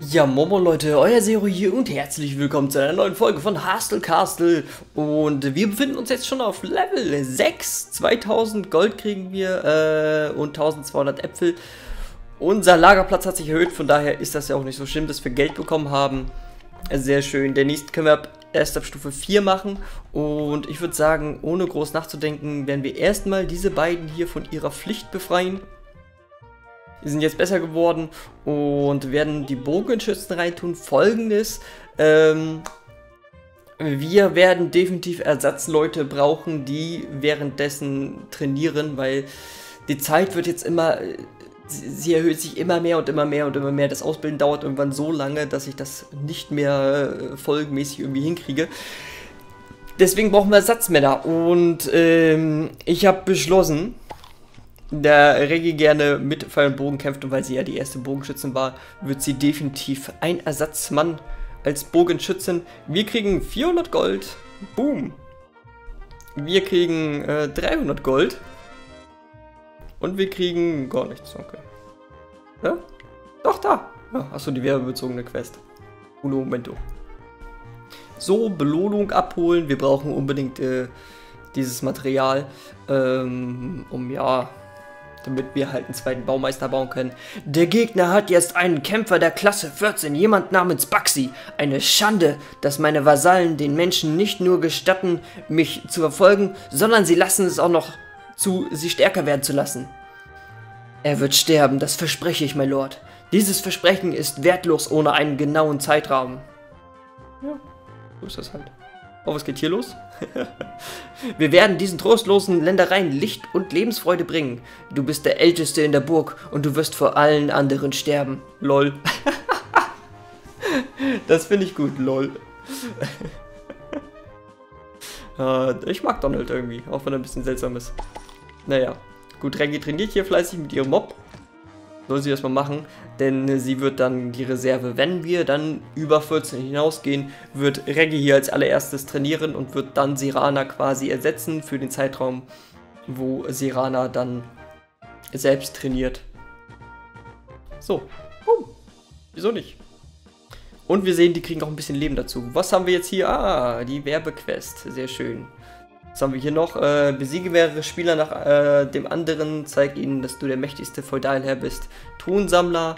Ja, Momo Leute, euer Zero hier und herzlich willkommen zu einer neuen Folge von Hustle Castle. Und wir befinden uns jetzt schon auf Level 6, 2000 Gold kriegen wir und 1200 Äpfel. Unser Lagerplatz hat sich erhöht, von daher ist das ja auch nicht so schlimm, dass wir Geld bekommen haben. Sehr schön, den nächsten können wir erst ab Stufe 4 machen. Und ich würde sagen, ohne groß nachzudenken, werden wir erstmal diese beiden hier von ihrer Pflicht befreien. Die sind jetzt besser geworden und werden die Bogenschützen reintun. Folgendes, wir werden definitiv Ersatzleute brauchen, die währenddessen trainieren, weil die Zeit wird jetzt immer, sie erhöht sich immer mehr und immer mehr und immer mehr. Das Ausbilden dauert irgendwann so lange, dass ich das nicht mehr folgenmäßig irgendwie hinkriege. Deswegen brauchen wir Ersatzmänner und ich habe beschlossen, da Reggie gerne mit Pfeil und Bogen kämpft und weil sie ja die erste Bogenschützin war, wird sie definitiv ein Ersatzmann als Bogenschützin. Wir kriegen 400 Gold. Boom. Wir kriegen 300 Gold. Und wir kriegen gar nichts. Okay. Ja? Doch, da. Ja, achso, die werbebezogene Quest. Uno Momento. So, Belohnung abholen. Wir brauchen unbedingt dieses Material, um ja, damit wir halt einen zweiten Baumeister bauen können. Der Gegner hat jetzt einen Kämpfer der Klasse 14, jemand namens Bugsy. Eine Schande, dass meine Vasallen den Menschen nicht nur gestatten, mich zu verfolgen, sondern sie lassen es auch noch zu, sie stärker werden zu lassen. Er wird sterben, das verspreche ich, mein Lord. Dieses Versprechen ist wertlos ohne einen genauen Zeitrahmen. Ja, so ist das halt. Oh, was geht hier los? Wir werden diesen trostlosen Ländereien Licht und Lebensfreude bringen. Du bist der Älteste in der Burg und du wirst vor allen anderen sterben. Lol. Das finde ich gut, lol. Ich mag Donald irgendwie, auch wenn er ein bisschen seltsam ist. Naja, gut, Reggie trainiert hier fleißig mit ihrem Mob. Soll sie das mal machen, denn sie wird dann die Reserve, wenn wir dann über 14 hinausgehen, wird Reggie hier als allererstes trainieren und wird dann Serana quasi ersetzen für den Zeitraum, wo Serana dann selbst trainiert. So, boom. Wieso nicht? Und wir sehen, die kriegen auch ein bisschen Leben dazu. Was haben wir jetzt hier? Ah, die Werbequest, sehr schön. Was haben wir hier noch? Besiege mehrere Spieler nach dem anderen, zeig ihnen, dass du der mächtigste Feudalherr bist. Thronsammler.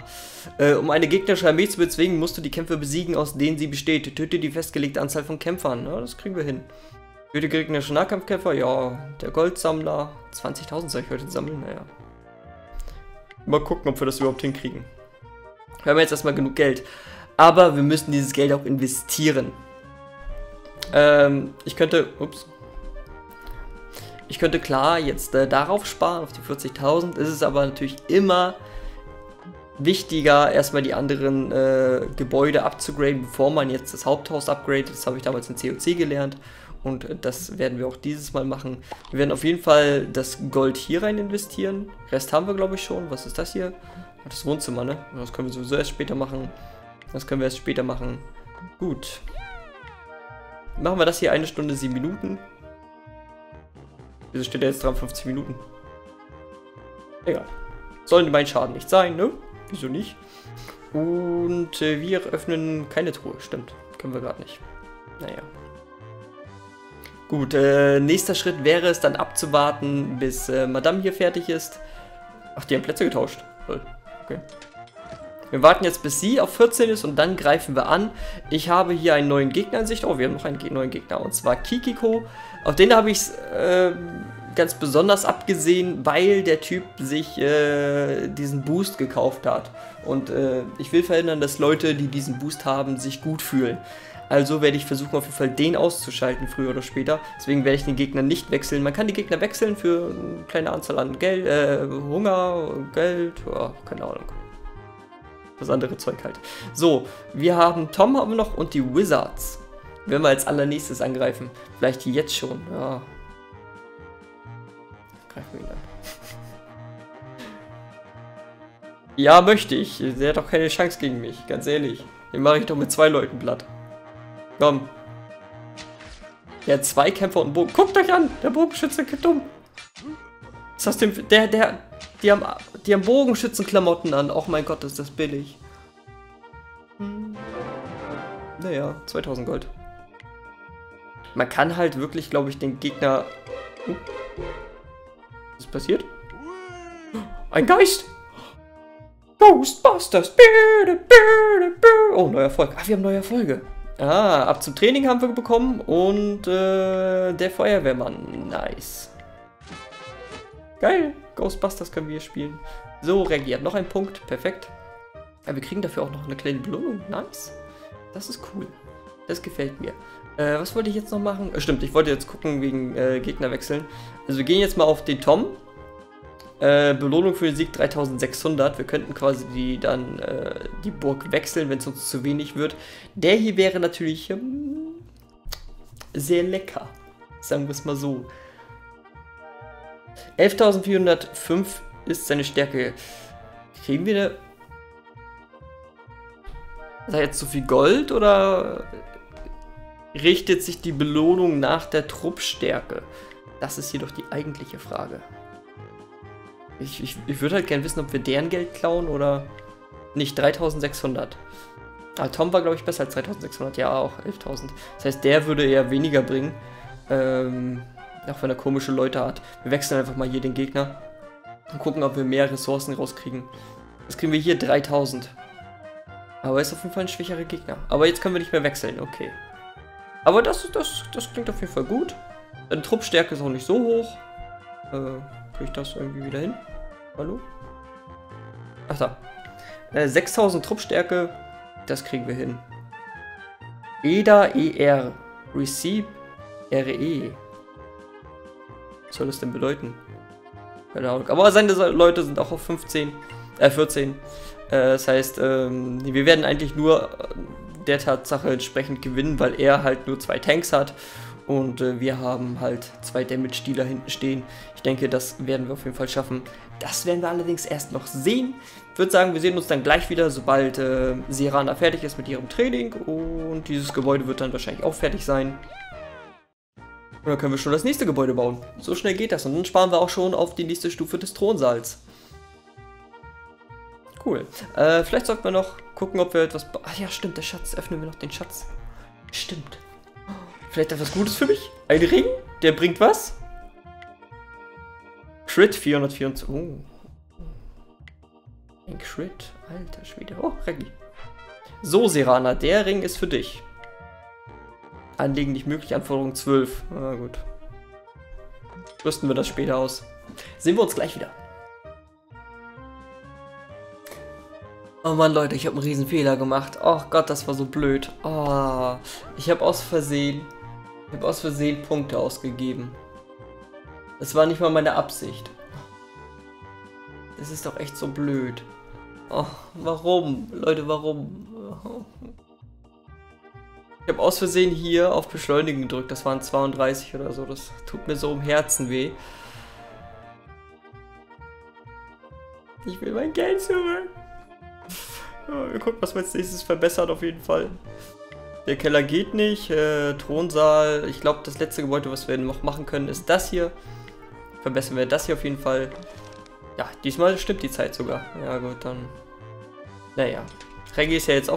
Um eine gegnerische Armee zu bezwingen, musst du die Kämpfe besiegen, aus denen sie besteht. Töte die festgelegte Anzahl von Kämpfern. Ja, das kriegen wir hin. Für die gegnerischen Nahkampfkämpfer, ja. Der Goldsammler. 20.000 soll ich heute sammeln, naja. Mal gucken, ob wir das überhaupt hinkriegen. Wir haben jetzt erstmal genug Geld. Aber wir müssen dieses Geld auch investieren. Ich könnte... Ups. Ich könnte klar jetzt darauf sparen, auf die 40.000, ist es aber natürlich immer wichtiger, erstmal die anderen Gebäude abzugraden, bevor man jetzt das Haupthaus upgradet. Das habe ich damals in COC gelernt und das werden wir auch dieses Mal machen. Wir werden auf jeden Fall das Gold hier rein investieren. Rest haben wir, glaube ich, schon. Was ist das hier? Das Wohnzimmer, ne? Das können wir sowieso erst später machen. Gut. Machen wir das hier 1 Stunde 7 Minuten. Wieso steht da jetzt dran 50 Minuten? Egal. Soll mein Schaden nicht sein, ne? Wieso nicht? Und wir öffnen keine Truhe. Stimmt. Können wir gerade nicht. Naja. Gut, nächster Schritt wäre es dann abzuwarten, bis Madame hier fertig ist. Ach, die haben Plätze getauscht. Okay. Wir warten jetzt, bis sie auf 14 ist und dann greifen wir an. Ich habe hier einen neuen Gegner in Sicht. Oh, wir haben noch einen neuen Gegner und zwar Kikiko. Auf den habe ich es ganz besonders abgesehen, weil der Typ sich diesen Boost gekauft hat. Und ich will verhindern, dass Leute, die diesen Boost haben, sich gut fühlen. Also werde ich versuchen, auf jeden Fall den auszuschalten, früher oder später. Deswegen werde ich den Gegner nicht wechseln. Man kann die Gegner wechseln für eine kleine Anzahl an Geld, Hunger, Geld, oh, keine Ahnung. Das andere Zeug halt. So, wir haben Tom haben wir noch und die Wizards. Wenn wir als allernächstes angreifen. Vielleicht jetzt schon. Ja. Greifen wir ihn an. Ja, möchte ich. Der hat doch keine Chance gegen mich. Ganz ehrlich. Den mache ich doch mit 2 Leuten platt. Komm. Der hat 2 Kämpfer und einen Bogen. Guckt euch an! Der Bogenschütze kippt um. Was hast du denn? Die haben Bogenschützenklamotten an. Oh mein Gott, ist das billig. Naja, 2000 Gold. Man kann halt wirklich, glaube ich, den Gegner... Was ist passiert? Ein Geist! Ghostbusters! Oh, neuer Erfolg. Ah, wir haben neue Erfolge. Ah, ab zum Training haben wir bekommen und der Feuerwehrmann. Nice. Geil. Ghostbusters können wir spielen. So, Reggie hat noch einen Punkt. Perfekt. Ja, wir kriegen dafür auch noch eine kleine Belohnung. Nice. Das ist cool. Das gefällt mir. Was wollte ich jetzt noch machen? Stimmt, ich wollte jetzt gucken wegen Gegner wechseln. Also wir gehen jetzt mal auf den Tom. Belohnung für den Sieg 3600. Wir könnten quasi die Burg wechseln, wenn es uns zu wenig wird. Der hier wäre natürlich sehr lecker. Sagen wir es mal so. 11.405 ist seine Stärke. Kriegen wir da... Ist da jetzt so viel Gold oder... Richtet sich die Belohnung nach der Truppstärke? Das ist jedoch die eigentliche Frage. Ich würde halt gerne wissen, ob wir deren Geld klauen oder nicht. 3.600. Ah, Tom war, glaube ich, besser als 3.600. Ja, auch 11.000. Das heißt, der würde eher weniger bringen. Auch wenn er komische Leute hat. Wir wechseln einfach mal hier den Gegner und gucken, ob wir mehr Ressourcen rauskriegen. Jetzt kriegen wir hier 3.000. Aber ist auf jeden Fall ein schwächerer Gegner. Aber jetzt können wir nicht mehr wechseln. Okay. Aber das klingt auf jeden Fall gut. Deine Truppstärke ist auch nicht so hoch. Kriege ich das irgendwie wieder hin? Hallo? Ach da. 6000 Truppstärke. Das kriegen wir hin. EDA ER. Receive RE. Was soll das denn bedeuten? Keine Ahnung. Aber seine Leute sind auch auf 14. Das heißt, wir werden eigentlich nur... der Tatsache entsprechend gewinnen, weil er halt nur 2 Tanks hat und wir haben halt 2 Damage-Dealer hinten stehen. Ich denke, das werden wir auf jeden Fall schaffen. Das werden wir allerdings erst noch sehen. Ich würde sagen, wir sehen uns dann gleich wieder, sobald Serana fertig ist mit ihrem Training und dieses Gebäude wird dann wahrscheinlich auch fertig sein. Und dann können wir schon das nächste Gebäude bauen. So schnell geht das und dann sparen wir auch schon auf die nächste Stufe des Thronsaals. Cool. Vielleicht sollten wir noch gucken, ob wir etwas... Ach ja, stimmt, der Schatz. Öffnen wir noch den Schatz. Stimmt. Vielleicht etwas Gutes für mich? Ein Ring? Der bringt was? Crit 424. Oh. Ein Crit. Alter Schwede. Oh, Reggie. So, Serana, der Ring ist für dich. Anlegen nicht möglich. Anforderung 12. Na gut. Rüsten wir das später aus. Sehen wir uns gleich wieder. Oh Mann, Leute, ich habe einen riesen Fehler gemacht. Oh Gott, das war so blöd. Oh, ich habe aus Versehen Punkte ausgegeben. Das war nicht mal meine Absicht. Das ist doch echt so blöd. Oh, warum? Leute, warum? Ich habe aus Versehen hier auf Beschleunigen gedrückt. Das waren 32 oder so. Das tut mir so im Herzen weh. Ich will mein Geld zurück. Ja, wir gucken, was wir als nächstes verbessern auf jeden Fall. Der Keller geht nicht, Thronsaal, ich glaube das letzte Gebäude, was wir noch machen können, ist das hier. Verbessern wir das hier auf jeden Fall. Ja, diesmal stimmt die Zeit sogar. Ja gut, dann... Naja, Reggie ist ja jetzt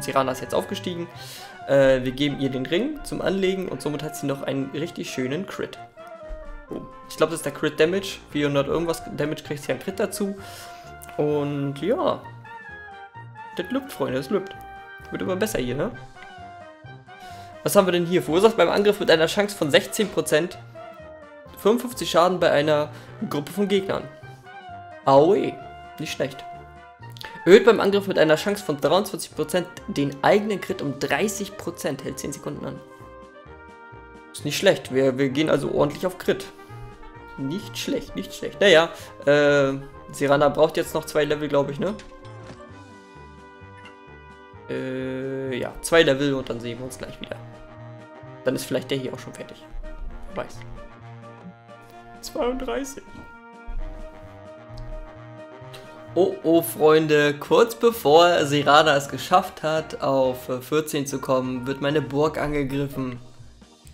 Serana ist jetzt aufgestiegen. Wir geben ihr den Ring zum Anlegen und somit hat sie noch einen richtig schönen Crit. Oh. Ich glaube, das ist der Crit Damage, 400 irgendwas Damage kriegt sie einen Crit dazu. Und ja... Das lübt, Freunde, das lübt. Wird immer besser hier, ne? Was haben wir denn hier? Verursacht beim Angriff mit einer Chance von 16%. 55 Schaden bei einer Gruppe von Gegnern. Aue, nicht schlecht. Erhöht beim Angriff mit einer Chance von 23% den eigenen Crit um 30%. Hält 10 Sekunden an. Ist nicht schlecht. Wir gehen also ordentlich auf Crit. Nicht schlecht, nicht schlecht. Naja, Serana braucht jetzt noch 2 Level, glaube ich, ne? Ja, 2 Level und dann sehen wir uns gleich wieder. Dann ist vielleicht der hier auch schon fertig. Wer weiß. 32. Oh, oh, Freunde. Kurz bevor Serana es geschafft hat, auf 14 zu kommen, wird meine Burg angegriffen.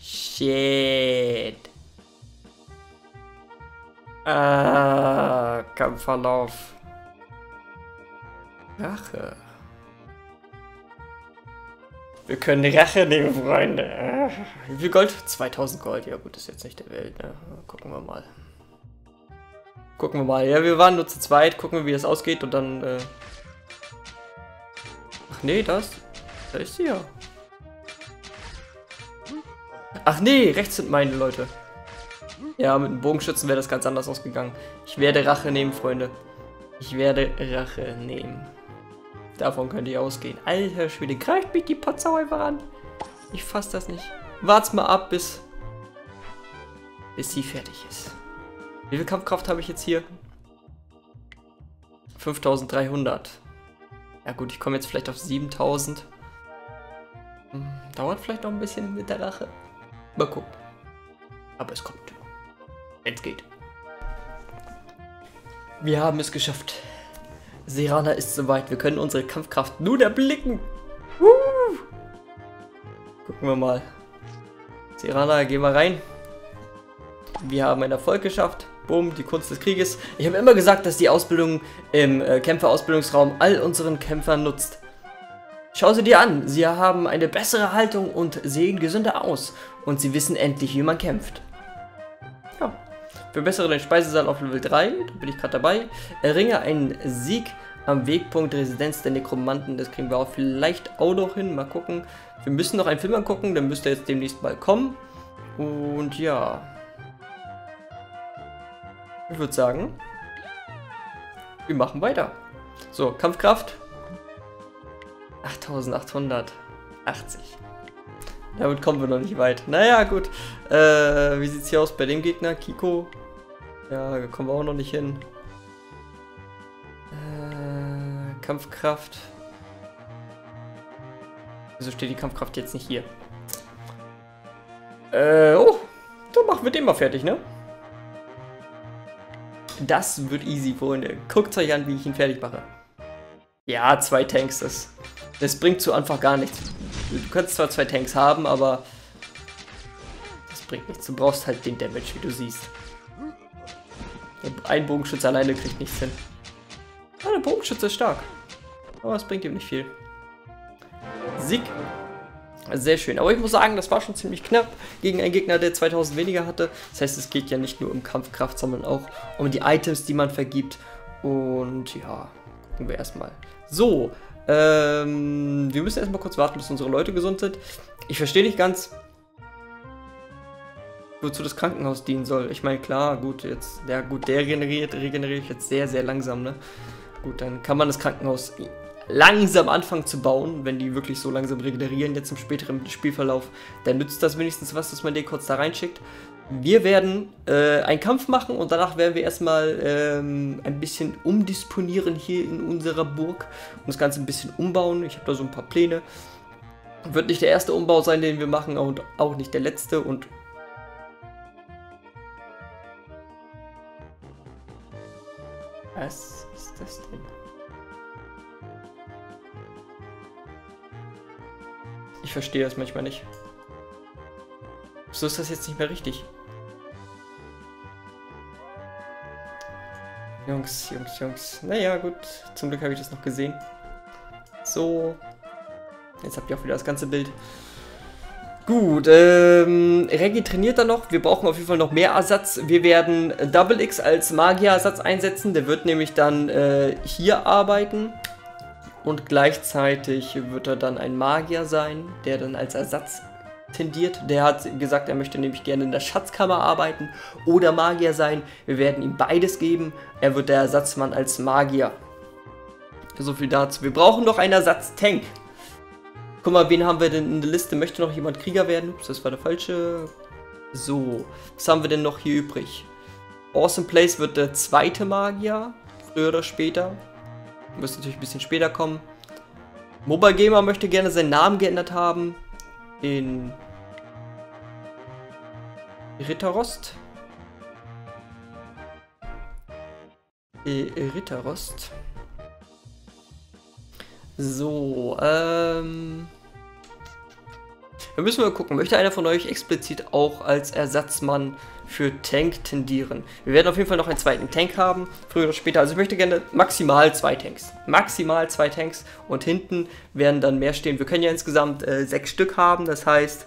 Shit. Ah, Kampfverlauf. Rache. Wir können Rache nehmen, Freunde. Wie viel Gold? 2000 Gold. Ja gut, das ist jetzt nicht der Welt, ne? Gucken wir mal. Gucken wir mal. Ja, wir waren nur zu zweit. Gucken wir, wie das ausgeht und dann... Ach nee, das... Da ist sie ja. Ach nee, rechts sind meine Leute. Ja, mit einem Bogenschützen wäre das ganz anders ausgegangen. Ich werde Rache nehmen, Freunde. Ich werde Rache nehmen. Davon könnt ihr ausgehen. Alter Schwede, greift mich die Potsau einfach an. Ich fass das nicht. Wart's mal ab, bis sie fertig ist. Wie viel Kampfkraft habe ich jetzt hier? 5300. Ja gut, ich komme jetzt vielleicht auf 7000. Dauert vielleicht noch ein bisschen mit der Rache. Mal gucken. Aber es kommt. Wenn's geht. Wir haben es geschafft. Serana ist soweit. Wir können unsere Kampfkraft nun erblicken. Gucken wir mal. Serana, geh mal rein. Wir haben einen Erfolg geschafft. Boom, die Kunst des Krieges. Ich habe immer gesagt, dass die Ausbildung im Kämpferausbildungsraum all unseren Kämpfern nutzt. Schau sie dir an. Sie haben eine bessere Haltung und sehen gesünder aus. Und sie wissen endlich, wie man kämpft. Ja. Verbessere den Speisesaal auf Level 3, da bin ich gerade dabei. Erringe einen Sieg am Wegpunkt Residenz der Nekromanten, das kriegen wir auch vielleicht auch noch hin, mal gucken. Wir müssen noch einen Film angucken, dann müsste er jetzt demnächst mal kommen. Und ja. Ich würde sagen, wir machen weiter. So, Kampfkraft. 8880. Damit kommen wir noch nicht weit. Naja, gut. Wie sieht's hier aus bei dem Gegner? Kiko. Ja, da kommen wir auch noch nicht hin. Kampfkraft. Wieso steht die Kampfkraft jetzt nicht hier? Oh. Dann machen wir den mal fertig, ne? Das wird easy, Freunde. Guckt euch an, wie ich ihn fertig mache. Ja, 2 Tanks. Das bringt so einfach gar nichts. Du kannst zwar 2 Tanks haben, aber das bringt nichts. Du brauchst halt den Damage, wie du siehst. Ein Bogenschütze alleine kriegt nichts hin. Ah, der Bogenschütze ist stark. Aber es bringt ihm nicht viel. Sieg. Sehr schön. Aber ich muss sagen, das war schon ziemlich knapp gegen einen Gegner, der 2000 weniger hatte. Das heißt, es geht ja nicht nur um Kampfkraft, sondern auch um die Items, die man vergibt. Und ja, gucken wir erstmal. So. Wir müssen erstmal kurz warten, bis unsere Leute gesund sind. Ich verstehe nicht ganz, wozu das Krankenhaus dienen soll. Ich meine, klar, gut, jetzt, ja gut, der regeneriere ich jetzt sehr, sehr langsam, ne? Gut, dann kann man das Krankenhaus langsam anfangen zu bauen, wenn die wirklich so langsam regenerieren, jetzt im späteren Spielverlauf. Dann nützt das wenigstens was, dass man den kurz da reinschickt. Wir werden einen Kampf machen und danach werden wir erstmal ein bisschen umdisponieren hier in unserer Burg und das Ganze ein bisschen umbauen. Ich habe da so ein paar Pläne. Wird nicht der erste Umbau sein, den wir machen und auch nicht der letzte und... Was ist das denn? Ich verstehe das manchmal nicht. So ist das jetzt nicht mehr richtig. Jungs. Naja, gut. Zum Glück habe ich das noch gesehen. So. Jetzt habt ihr auch wieder das ganze Bild. Gut, Reggie trainiert da noch. Wir brauchen auf jeden Fall noch mehr Ersatz. Wir werden Double X als Magierersatz einsetzen. Der wird nämlich dann hier arbeiten. Und gleichzeitig wird er dann ein Magier sein, der dann als Ersatz tendiert. Der hat gesagt, er möchte nämlich gerne in der Schatzkammer arbeiten oder Magier sein. Wir werden ihm beides geben. Er wird der Ersatzmann als Magier. So viel dazu. Wir brauchen noch einen Ersatztank. Guck mal, wen haben wir denn in der Liste? Möchte noch jemand Krieger werden? Ups, das war der falsche. So, was haben wir denn noch hier übrig? Awesome Place wird der zweite Magier. Früher oder später. Müsste natürlich ein bisschen später kommen. Mobile Gamer möchte gerne seinen Namen geändert haben. In Ritterrost. Ritterrost. So, Da müssen wir gucken, möchte einer von euch explizit auch als Ersatzmann für Tank tendieren? Wir werden auf jeden Fall noch einen zweiten Tank haben, früher oder später. Also ich möchte gerne maximal 2 Tanks. Maximal 2 Tanks und hinten werden dann mehr stehen. Wir können ja insgesamt 6 Stück haben, das heißt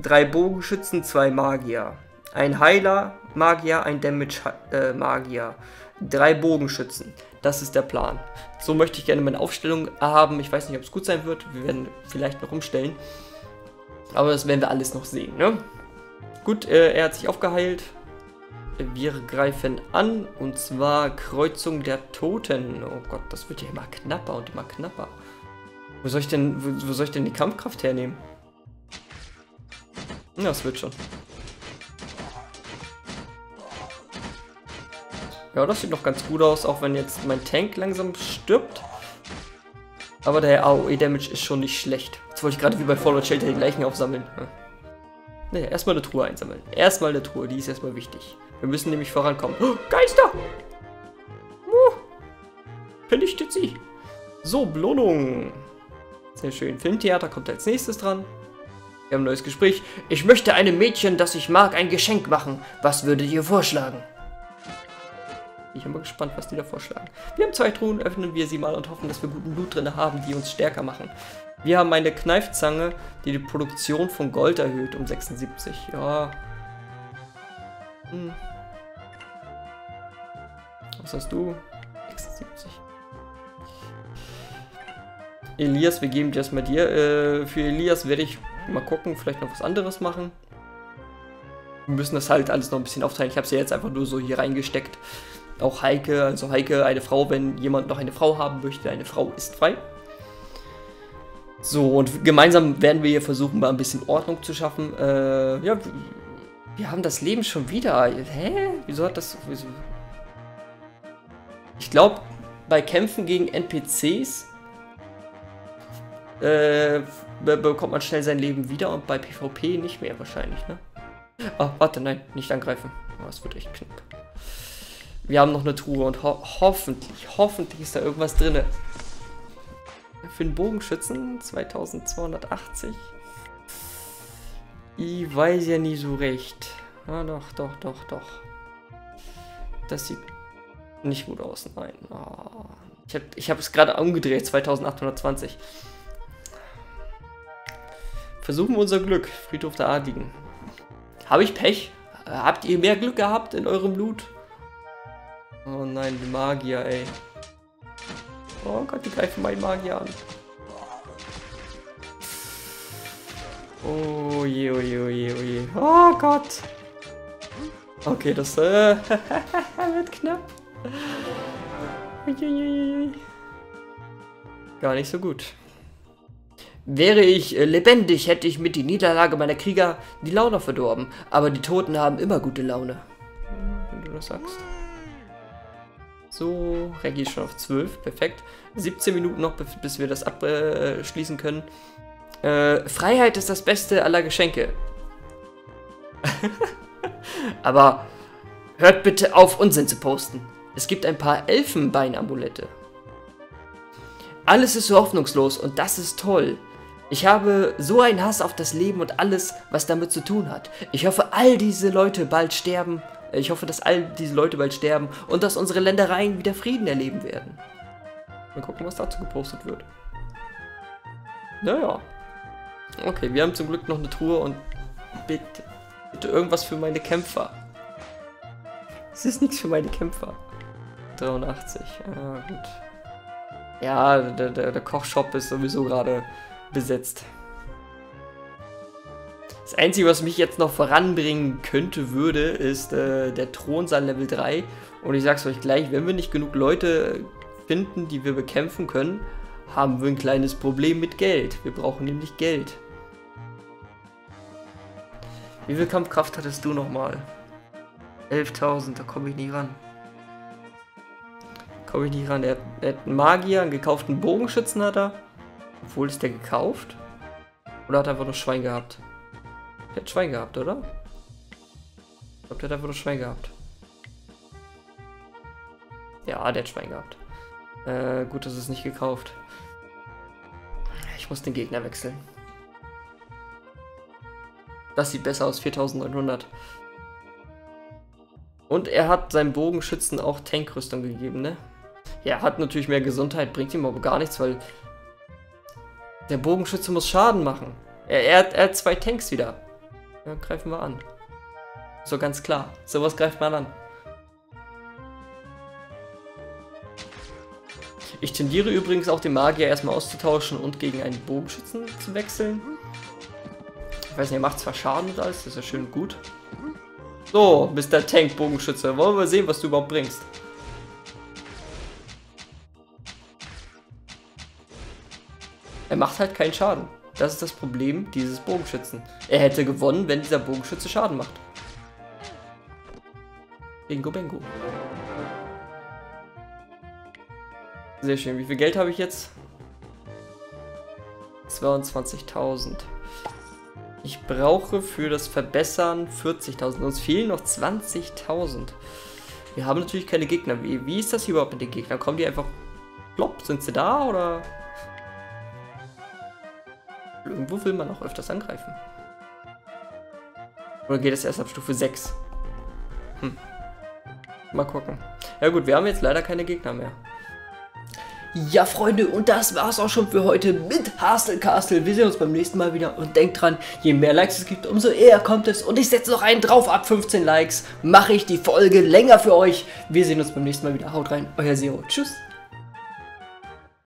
3 Bogenschützen, 2 Magier. Ein Heiler-Magier, ein Damage-Magier. 3 Bogenschützen. Das ist der Plan. So möchte ich gerne meine Aufstellung haben. Ich weiß nicht, ob es gut sein wird. Wir werden vielleicht noch umstellen. Aber das werden wir alles noch sehen, ne? Gut, er hat sich aufgeheilt. Wir greifen an. Und zwar Kreuzung der Toten. Oh Gott, das wird ja immer knapper und immer knapper. Wo soll ich denn die Kampfkraft hernehmen? Ja, das wird schon. Ja, das sieht noch ganz gut aus, auch wenn jetzt mein Tank langsam stirbt. Aber der AOE-Damage ist schon nicht schlecht. Jetzt wollte ich gerade wie bei Fallout Shelter den gleichen aufsammeln. Ja. Naja, erstmal eine Truhe einsammeln. Erstmal eine Truhe, die ist erstmal wichtig. Wir müssen nämlich vorankommen. Oh, Geister! Vernichtet sie! So, Belohnung. Sehr schön. Filmtheater kommt als nächstes dran. Wir haben ein neues Gespräch. Ich möchte einem Mädchen, das ich mag, ein Geschenk machen. Was würdet ihr vorschlagen? Ich bin mal gespannt, was die da vorschlagen. Wir haben 2 Truhen, öffnen wir sie mal und hoffen, dass wir guten Loot drin haben, die uns stärker machen. Wir haben eine Kneifzange, die die Produktion von Gold erhöht um 76. Ja. Hm. Was hast du? 76. Elias, wir geben dir das mal dir. Für Elias werde ich mal gucken, vielleicht noch was anderes machen. Wir müssen das halt alles noch ein bisschen aufteilen. Ich habe es ja jetzt einfach nur so hier reingesteckt. Auch Heike, also Heike, eine Frau, wenn jemand noch eine Frau haben möchte, eine Frau ist frei. So, und gemeinsam werden wir hier versuchen, mal ein bisschen Ordnung zu schaffen. Ja, wir haben das Leben schon wieder. Hä? Wieso hat das... Wieso? Ich glaube, bei Kämpfen gegen NPCs bekommt man schnell sein Leben wieder und bei PvP nicht mehr wahrscheinlich, ne? Ah, warte, nein, nicht angreifen. Oh, das wird echt knapp. Wir haben noch eine Truhe und hoffentlich ist da irgendwas drin. Für den Bogenschützen 2280. Ich weiß ja nie so recht. Ah, doch. Das sieht nicht gut aus, nein. Oh. Ich hab es gerade umgedreht, 2820. Versuchen wir unser Glück, Friedhof der Adligen. Habe ich Pech? Habt ihr mehr Glück gehabt in eurem Loot? Oh nein, die Magier, ey. Oh Gott, die greifen meinen Magier an. Oh je, oh je, oh je, oh je. Oh Gott. Okay, das wird knapp. Gar nicht so gut. Wäre ich lebendig, hätte ich mit der Niederlage meiner Krieger die Laune verdorben. Aber die Toten haben immer gute Laune. Wenn du das sagst. So, Reggie ist schon auf 12, perfekt. 17 Minuten noch, bis wir das abschließen können. Freiheit ist das Beste aller Geschenke. Aber hört bitte auf, Unsinn zu posten. Es gibt ein paar Elfenbeinamulette. Alles ist so hoffnungslos und das ist toll. Ich habe so einen Hass auf das Leben und alles, was damit zu tun hat. Ich hoffe, dass all diese Leute bald sterben und dass unsere Ländereien wieder Frieden erleben werden. Mal gucken, was dazu gepostet wird. Naja. Okay, wir haben zum Glück noch eine Truhe und bitte, bitte irgendwas für meine Kämpfer. Es ist nichts für meine Kämpfer. 83, ah, gut. Ja, der Kochshop ist sowieso gerade besetzt. Das Einzige, was mich jetzt noch voranbringen könnte, würde, ist der Thronsaal Level 3. Und ich sag's euch gleich, wenn wir nicht genug Leute finden, die wir bekämpfen können, haben wir ein kleines Problem mit Geld. Wir brauchen nämlich Geld. Wie viel Kampfkraft hattest du nochmal? 11.000, da komme ich nie ran. Komme ich nicht ran. Er hat einen Magier, einen gekauften Bogenschützen hat er. Obwohl, ist der gekauft? Oder hat er einfach nur Schwein gehabt? Der hat Schwein gehabt, oder? Ich glaube, der hat einfach nur Schwein gehabt. Ja, der hat Schwein gehabt. Gut, das ist nicht gekauft. Ich muss den Gegner wechseln. Das sieht besser aus, 4900. Und er hat seinem Bogenschützen auch Tankrüstung gegeben, ne? Ja, er hat natürlich mehr Gesundheit, bringt ihm aber gar nichts, weil der Bogenschütze muss Schaden machen. Er hat zwei Tanks wieder. Ja, greifen wir an. So ganz klar. Sowas greift man an. Ich tendiere übrigens auch den Magier erstmal auszutauschen und gegen einen Bogenschützen zu wechseln. Ich weiß nicht, er macht zwar Schaden und alles, das ist ja schön gut. So, Mr. Tank Bogenschütze, wollen wir sehen, was du überhaupt bringst. Er macht halt keinen Schaden. Das ist das Problem dieses Bogenschützen. Er hätte gewonnen, wenn dieser Bogenschütze Schaden macht. Bingo, bingo. Sehr schön. Wie viel Geld habe ich jetzt? 22.000. Ich brauche für das Verbessern 40.000. Uns fehlen noch 20.000. Wir haben natürlich keine Gegner. Wie ist das hier überhaupt mit den Gegnern? Kommen die einfach... Plopp, sind sie da oder... Irgendwo will man auch öfters angreifen. Oder geht es erst ab Stufe 6? Hm. Mal gucken. Ja gut, wir haben jetzt leider keine Gegner mehr. Ja, Freunde, und das war's auch schon für heute mit Hustle Castle. Wir sehen uns beim nächsten Mal wieder und denkt dran, je mehr Likes es gibt, umso eher kommt es. Und ich setze noch einen drauf, ab 15 Likes mache ich die Folge länger für euch. Wir sehen uns beim nächsten Mal wieder. Haut rein, euer Zero. Tschüss.